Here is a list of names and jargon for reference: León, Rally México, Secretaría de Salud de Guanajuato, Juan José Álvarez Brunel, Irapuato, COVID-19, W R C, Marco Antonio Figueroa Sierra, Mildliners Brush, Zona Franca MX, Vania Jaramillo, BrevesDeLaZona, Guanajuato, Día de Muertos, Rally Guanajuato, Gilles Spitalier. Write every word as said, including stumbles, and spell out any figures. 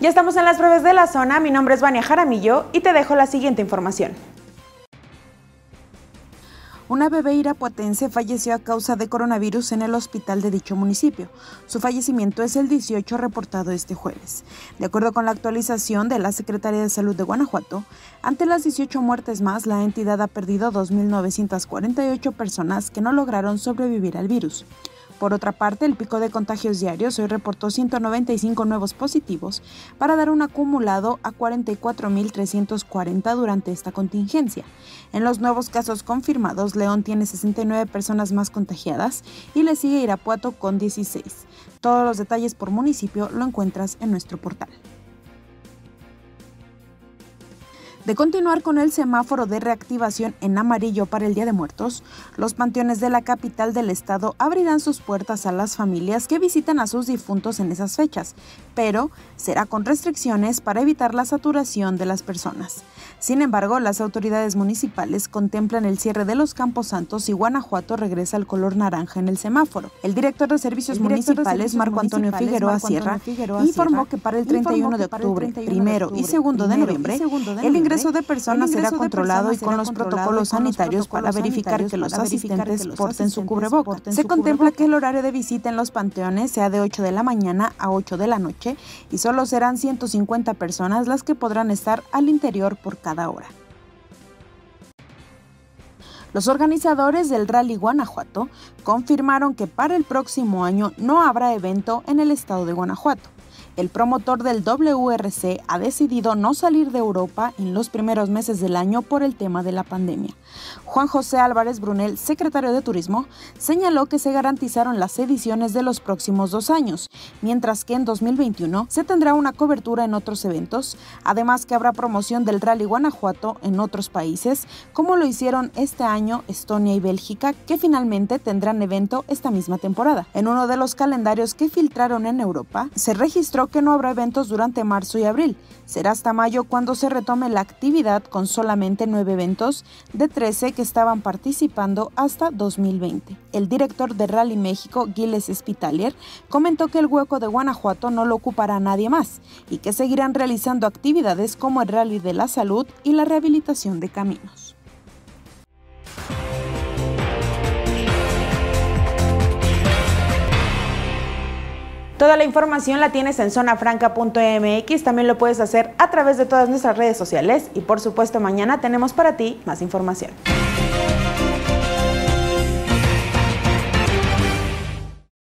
Ya estamos en las breves de la zona, mi nombre es Vania Jaramillo y te dejo la siguiente información. Una bebé irapuatense falleció a causa de coronavirus en el hospital de dicho municipio. Su fallecimiento es el dieciocho reportado este jueves. De acuerdo con la actualización de la Secretaría de Salud de Guanajuato, ante las dieciocho muertes más, la entidad ha perdido dos mil novecientas cuarenta y ocho personas que no lograron sobrevivir al virus. Por otra parte, el pico de contagios diarios hoy reportó ciento noventa y cinco nuevos positivos para dar un acumulado a cuarenta y cuatro mil trescientos cuarenta durante esta contingencia. En los nuevos casos confirmados, León tiene sesenta y nueve personas más contagiadas y le sigue Irapuato con dieciséis. Todos los detalles por municipio lo encuentras en nuestro portal. De continuar con el semáforo de reactivación en amarillo para el Día de Muertos, los panteones de la capital del estado abrirán sus puertas a las familias que visitan a sus difuntos en esas fechas, pero será con restricciones para evitar la saturación de las personas. Sin embargo, las autoridades municipales contemplan el cierre de los Campos Santos y Guanajuato regresa al color naranja en el semáforo. El director de Servicios director Municipales, de Servicios Marco Antonio Figueroa Sierra, Figueroa informó que para el treinta y uno de octubre, primero y segundo de noviembre, el ingreso El ingreso de personas será controlado y con los protocolos sanitarios para verificar que los asistentes porten su cubreboca. Se contempla que el horario de visita en los panteones sea de ocho de la mañana a ocho de la noche y solo serán ciento cincuenta personas las que podrán estar al interior por cada hora. Los organizadores del Rally Guanajuato confirmaron que para el próximo año no habrá evento en el estado de Guanajuato. El promotor del W R C ha decidido no salir de Europa en los primeros meses del año por el tema de la pandemia. Juan José Álvarez Brunel, secretario de Turismo, señaló que se garantizaron las ediciones de los próximos dos años, mientras que en dos mil veintiuno se tendrá una cobertura en otros eventos, además que habrá promoción del Rally Guanajuato en otros países, como lo hicieron este año Estonia y Bélgica, que finalmente tendrán evento esta misma temporada. En uno de los calendarios que filtraron en Europa, se registró que no habrá eventos durante marzo y abril. Será hasta mayo cuando se retome la actividad con solamente nueve eventos de trece que estaban participando hasta dos mil veinte. El director de Rally México, Gilles Spitalier, comentó que el hueco de Guanajuato no lo ocupará nadie más y que seguirán realizando actividades como el Rally de la Salud y la rehabilitación de caminos. Toda la información la tienes en zona franca punto m x, también lo puedes hacer a través de todas nuestras redes sociales y por supuesto mañana tenemos para ti más información.